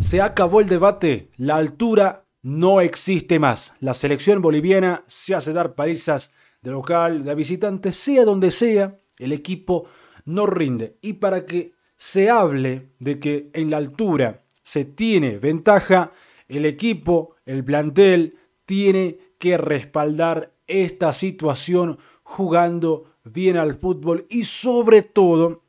Se acabó el debate, la altura no existe más. La selección boliviana se hace dar palizas de local, de visitante, sea donde sea, el equipo no rinde. Y para que se hable de que en la altura se tiene ventaja, el equipo, el plantel, tiene que respaldar esta situación jugando bien al fútbol y sobre todo,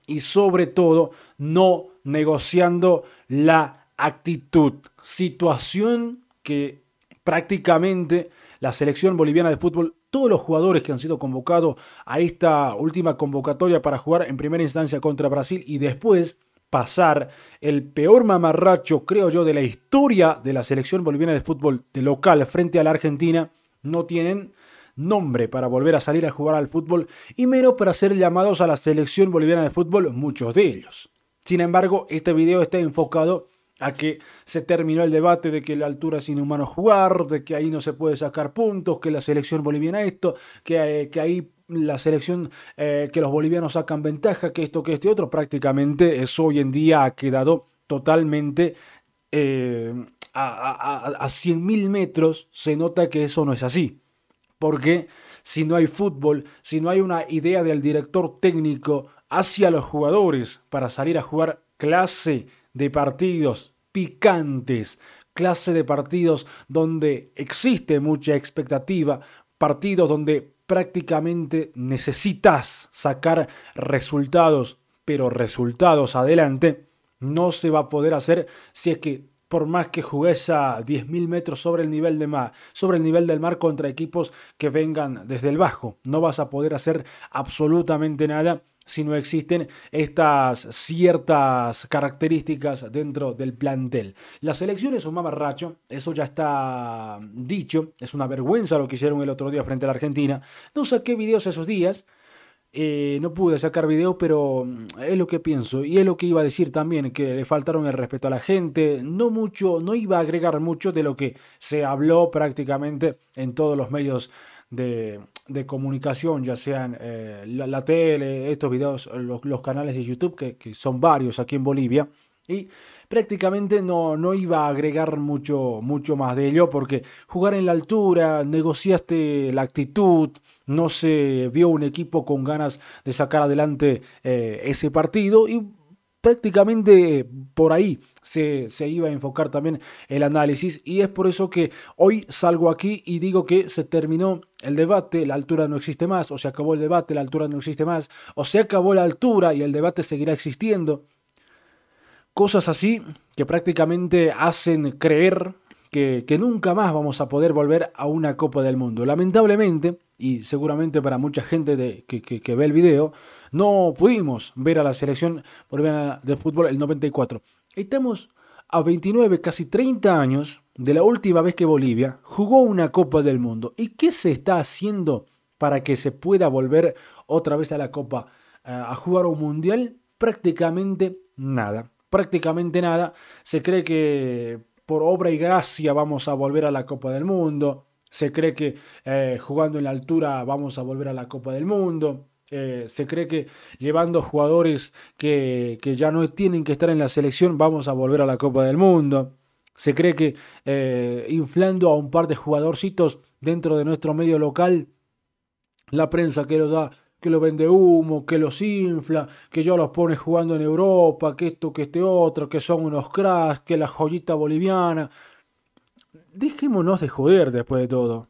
no negociando la actitud. Situación que prácticamente la selección boliviana de fútbol, todos los jugadores que han sido convocados a esta última convocatoria para jugar en primera instancia contra Brasil y después pasar el peor mamarracho, creo yo, de la historia de la selección boliviana de fútbol de local frente a la Argentina, no tienen nombre para volver a salir a jugar al fútbol y menos para ser llamados a la selección boliviana de fútbol, muchos de ellos. Sin embargo, este video está enfocado a que se terminó el debate de que la altura es inhumano jugar, de que ahí no se puede sacar puntos, que la selección boliviana esto, que ahí la selección, que los bolivianos sacan ventaja, que esto, que este otro. Prácticamente eso hoy en día ha quedado totalmente a 100.000 metros. Se nota que eso no es así, porque si no hay fútbol, si no hay una idea del director técnico hacia los jugadores para salir a jugar clase de partidos picantes, clase de partidos donde existe mucha expectativa, partidos donde prácticamente necesitas sacar resultados, pero resultados adelante, no se va a poder hacer si es que por más que jugues a 10.000 metros sobre el nivel del mar contra equipos que vengan desde el bajo. No vas a poder hacer absolutamente nada si no existen estas ciertas características dentro del plantel. La selección es un mamarracho, eso ya está dicho, es una vergüenza lo que hicieron el otro día frente a la Argentina. No saqué videos esos días, no pude sacar videos, pero es lo que pienso y es lo que iba a decir también, que le faltaron el respeto a la gente, no mucho, no iba a agregar mucho de lo que se habló prácticamente en todos los medios de comunicación, ya sean la tele, estos videos, los canales de YouTube, que son varios aquí en Bolivia, y prácticamente no iba a agregar mucho más de ello, porque jugar en la altura, negociaste la actitud, no se vio un equipo con ganas de sacar adelante ese partido, y prácticamente por ahí se iba a enfocar también el análisis, y es por eso que hoy salgo aquí y digo que se terminó el debate, la altura no existe más, o se acabó el debate, la altura no existe más, o se acabó la altura y el debate seguirá existiendo. Cosas así que prácticamente hacen creer que nunca más vamos a poder volver a una Copa del Mundo. Lamentablemente, y seguramente para mucha gente que ve el video, no pudimos ver a la selección boliviana de fútbol el 94. Estamos a 29, casi 30 años de la última vez que Bolivia jugó una Copa del Mundo. ¿Y qué se está haciendo para que se pueda volver otra vez a la Copa, a jugar un Mundial? Prácticamente nada. Prácticamente nada. Se cree que por obra y gracia vamos a volver a la Copa del Mundo. Se cree que jugando en la altura vamos a volver a la Copa del Mundo. Se cree que llevando jugadores que ya no tienen que estar en la selección vamos a volver a la Copa del Mundo. Se cree que inflando a un par de jugadorcitos dentro de nuestro medio local, la prensa que lo da, que lo vende humo, que los infla, que ya los pone jugando en Europa, que esto, que este otro, que son unos cracks, que la joyita boliviana. Dejémonos de joder después de todo.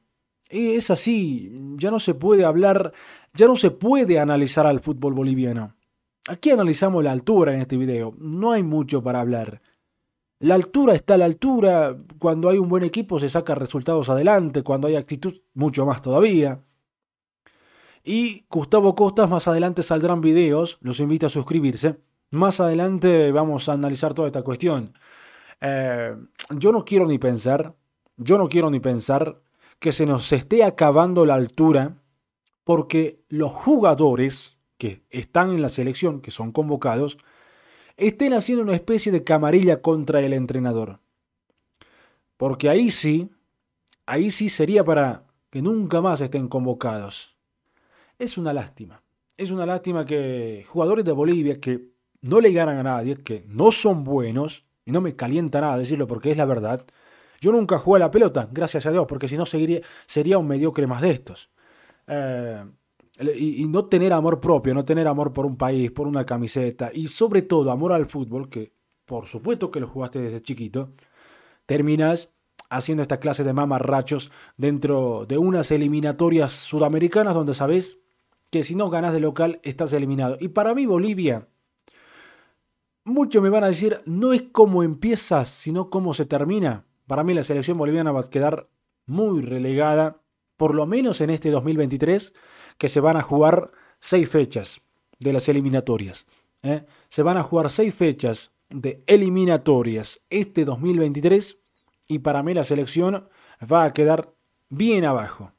Es así, ya no se puede hablar, ya no se puede analizar al fútbol boliviano. Aquí analizamos la altura en este video, no hay mucho para hablar. La altura está a la altura, cuando hay un buen equipo se saca resultados adelante, cuando hay actitud mucho más todavía. Y Gustavo Costas, más adelante saldrán videos, los invito a suscribirse. Más adelante vamos a analizar toda esta cuestión. Yo no quiero ni pensar que se nos esté acabando la altura, porque los jugadores que están en la selección, que son convocados, estén haciendo una especie de camarilla contra el entrenador. Porque ahí sí sería para que nunca más estén convocados. Es una lástima que jugadores de Bolivia que no le ganan a nadie, que no son buenos, y no me calienta nada decirlo porque es la verdad, yo nunca jugué a la pelota, gracias a Dios, porque si no sería un mediocre más de estos. Y no tener amor propio, no tener amor por un país, por una camiseta, y sobre todo amor al fútbol, que por supuesto que lo jugaste desde chiquito, terminas haciendo esta clase de mamarrachos dentro de unas eliminatorias sudamericanas donde sabes que si no ganas de local estás eliminado. Y para mí Bolivia, muchos me van a decir, no es cómo empiezas, sino cómo se termina. Para mí la selección boliviana va a quedar muy relegada, por lo menos en este 2023, que se van a jugar 6 fechas de las eliminatorias. Se van a jugar 6 fechas de eliminatorias este 2023 y para mí la selección va a quedar bien abajo,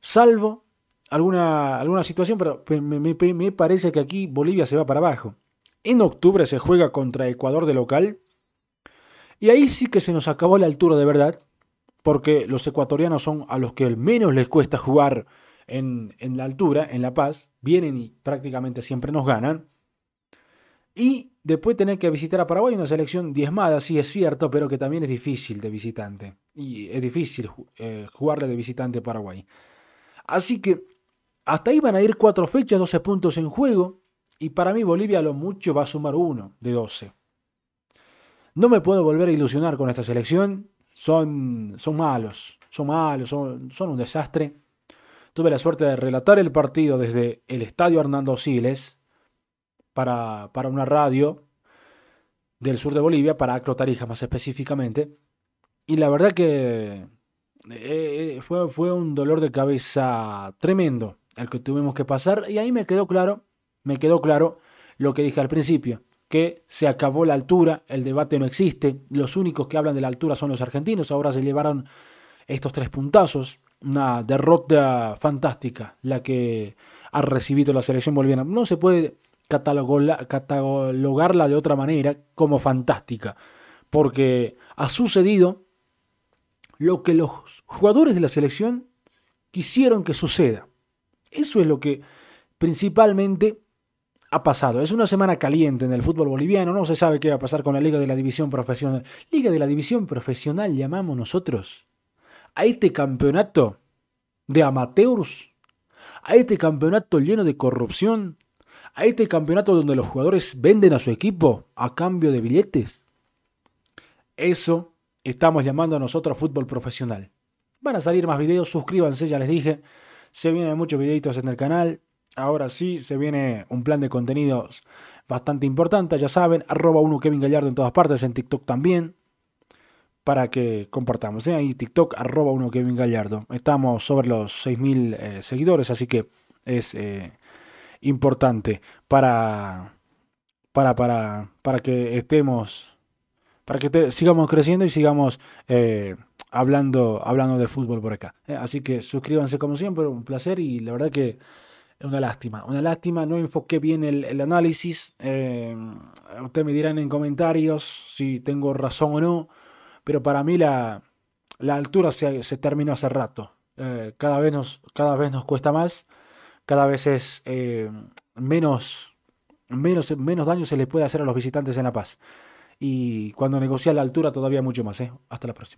salvo alguna situación, pero me parece que aquí Bolivia se va para abajo. En octubre se juega contra Ecuador de local y ahí sí que se nos acabó la altura de verdad, porque los ecuatorianos son a los que menos les cuesta jugar en la altura, en La Paz, vienen y prácticamente siempre nos ganan. Y después tener que visitar a Paraguay, una selección diezmada, sí es cierto, pero que también es difícil de visitante. Y es difícil jugarle de visitante a Paraguay. Así que hasta ahí van a ir 4 fechas, 12 puntos en juego. Y para mí Bolivia a lo mucho va a sumar 1 de 12. No me puedo volver a ilusionar con esta selección. Son malos, son un desastre. Tuve la suerte de relatar el partido desde el Estadio Hernando Siles para una radio del sur de Bolivia, para Acro Tarija más específicamente. Y la verdad que fue un dolor de cabeza tremendo el que tuvimos que pasar. Y ahí me quedó claro lo que dije al principio, que se acabó la altura, el debate no existe. Los únicos que hablan de la altura son los argentinos. Ahora se llevaron estos 3 puntazos. Una derrota fantástica la que ha recibido la selección boliviana. No se puede catalogarla de otra manera como fantástica, porque ha sucedido lo que los jugadores de la selección quisieron que suceda. Eso es lo que principalmente ha pasado. Es una semana caliente en el fútbol boliviano, no se sabe qué va a pasar con la Liga de la División Profesional. Liga de la División Profesional llamamos nosotros a este campeonato de amateurs, a este campeonato lleno de corrupción, a este campeonato donde los jugadores venden a su equipo a cambio de billetes. Eso estamos llamando a nosotros fútbol profesional. Van a salir más videos, suscríbanse, ya les dije. Se vienen muchos videitos en el canal. Ahora sí, se viene un plan de contenidos bastante importante. Ya saben, @1KevinGallardo en todas partes, en TikTok también, para que compartamos. Ahí TikTok, @1KevinGallardo. Estamos sobre los 6.000 seguidores, así que es... importante para que estemos, sigamos creciendo y sigamos hablando de fútbol por acá. Así que suscríbanse como siempre, un placer y la verdad que es una lástima, no enfoqué bien el análisis. Ustedes me dirán en comentarios si tengo razón o no, pero para mí la altura se terminó hace rato. Cada vez nos cuesta más. Cada vez es menos daño se le puede hacer a los visitantes en La Paz. Y cuando negocia la altura todavía mucho más. Hasta la próxima.